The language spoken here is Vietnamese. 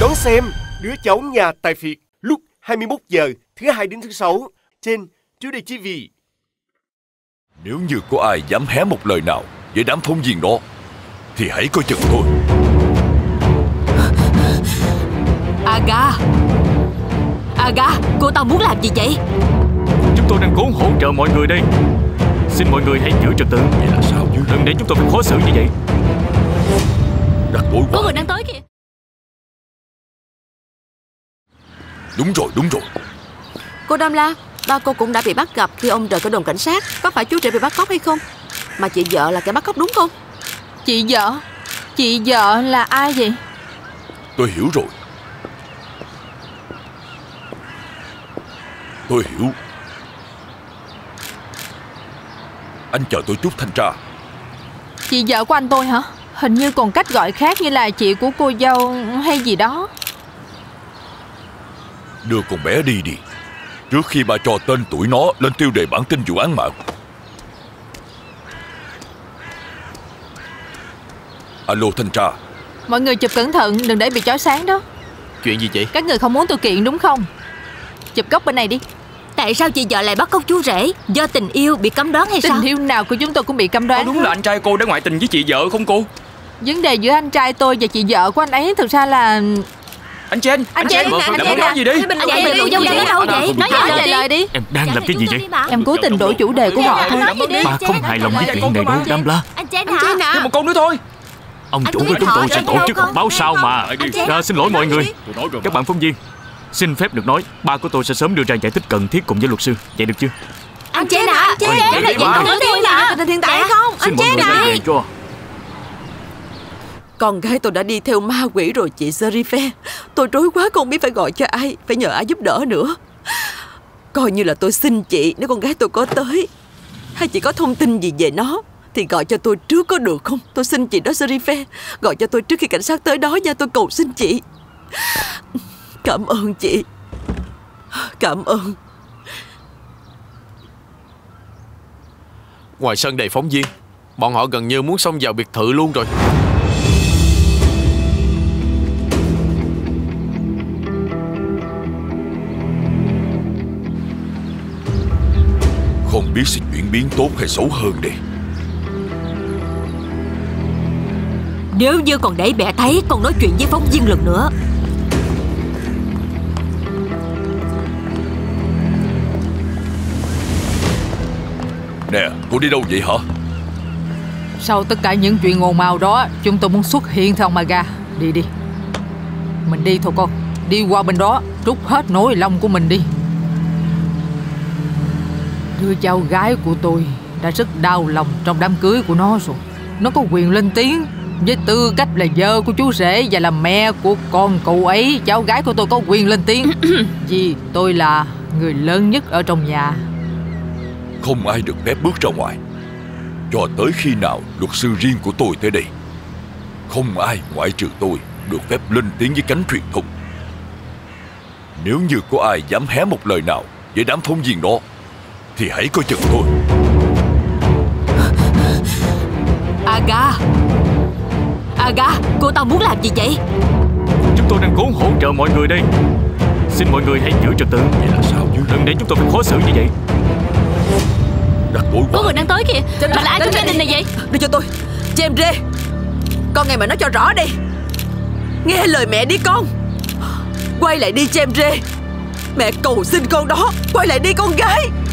Đón xem Đứa Cháu Nhà Tài Phiệt lúc 21 giờ thứ hai đến thứ sáu trên TodayTV. Nếu như có ai dám hé một lời nào với đám phóng viên đó thì hãy coi chừng thôi. Aga, Aga, cô ta muốn làm gì vậy? Chúng tôi đang cố hỗ trợ mọi người đây. Xin mọi người hãy giữ trật tự. Vậy là sao chứ? Đừng để chúng tôi phải khó xử như vậy. Đặt bối quá. Có người đang tới kìa. Đúng rồi, đúng rồi. Cô Damla, ba cô cũng đã bị bắt gặp khi ông rời khỏi đồn cảnh sát. Có phải chú rể bị bắt cóc hay không? Mà chị vợ là kẻ bắt cóc đúng không? Chị vợ? Chị vợ là ai vậy? Tôi hiểu rồi. Tôi hiểu. Anh chờ tôi chút thanh tra. Chị vợ của anh tôi hả? Hình như còn cách gọi khác như là chị của cô dâu hay gì đó. Đưa con bé đi đi, trước khi bà cho tên tuổi nó lên tiêu đề bản tin vụ án mạng. Alo thanh tra. Mọi người chụp cẩn thận, đừng để bị chói sáng đó. Chuyện gì vậy? Các người không muốn tôi kiện đúng không? Chụp góc bên này đi. Tại sao chị vợ lại bắt cóc chú rể? Do tình yêu bị cấm đoán hay sao? Tình yêu nào của chúng tôi cũng bị cấm đoán. Có đúng là anh trai cô đã ngoại tình với chị vợ không cô? Vấn đề giữa anh trai tôi và chị vợ của anh ấy thực ra là... Anh Chen, anh Chen, anh muốn nói gì đi? Anh Chen, cô dâu đang ở đâu vậy? Nói lời đi. Em đang làm cái gì vậy? Em cố tình đổi chủ đề của họ thôi. Bà không hài lòng với chuyện này đâu Damla. Anh Chen hả? Thêm một câu nữa thôi. Ông chủ của chúng tôi sẽ tổ chức họp báo sau mà. Xin lỗi mọi người. Các bạn phóng viên, xin phép được nói, ba của tôi sẽ sớm đưa ra giải thích cần thiết cùng với luật sư. Vậy được chưa? Anh Chen hả? Anh Chen là vậy không? Tình hình hiện tại không? Anh Chen này. Con gái tôi đã đi theo ma quỷ rồi chị Zerife. Tôi rối quá không biết phải gọi cho ai, phải nhờ ai giúp đỡ nữa. Coi như là tôi xin chị, nếu con gái tôi có tới hay chị có thông tin gì về nó thì gọi cho tôi trước có được không? Tôi xin chị đó Zerife, gọi cho tôi trước khi cảnh sát tới đó nha, tôi cầu xin chị. Cảm ơn chị. Cảm ơn. Ngoài sân đầy phóng viên, bọn họ gần như muốn xông vào biệt thự luôn rồi. Không biết sẽ chuyển biến tốt hay xấu hơn đây. Nếu như còn để mẹ thấy còn nói chuyện với phóng viên lần nữa. Nè, cô đi đâu vậy hả? Sau tất cả những chuyện ồn ào đó, chúng tôi muốn xuất hiện theo Maga. Đi đi. Mình đi thôi con. Đi qua bên đó, rút hết nỗi lòng của mình đi. Đứa cháu gái của tôi đã rất đau lòng trong đám cưới của nó rồi. Nó có quyền lên tiếng. Với tư cách là vợ của chú rể và là mẹ của con cậu ấy, cháu gái của tôi có quyền lên tiếng. Vì tôi là người lớn nhất ở trong nhà. Không ai được phép bước ra ngoài cho tới khi nào luật sư riêng của tôi tới đây. Không ai ngoại trừ tôi được phép lên tiếng với cánh truyền thông. Nếu như có ai dám hé một lời nào với đám phóng viên đó thì hãy coi chừng thôi. Aga, Aga, cô ta muốn làm gì vậy? Chúng tôi đang cố hỗ trợ mọi người đây. Xin mọi người hãy giữ trật tự. Vậy là sao chứ? Đừng để chúng tôi phải khó xử như vậy. Đặt bối quá. Có người đang tới kìa. Mà là ai trong gia đình này vậy? Đưa cho tôi. Cemre, con nghe mẹ nói cho rõ đi. Nghe lời mẹ đi con. Quay lại đi Cemre. Mẹ cầu xin con đó. Quay lại đi con gái.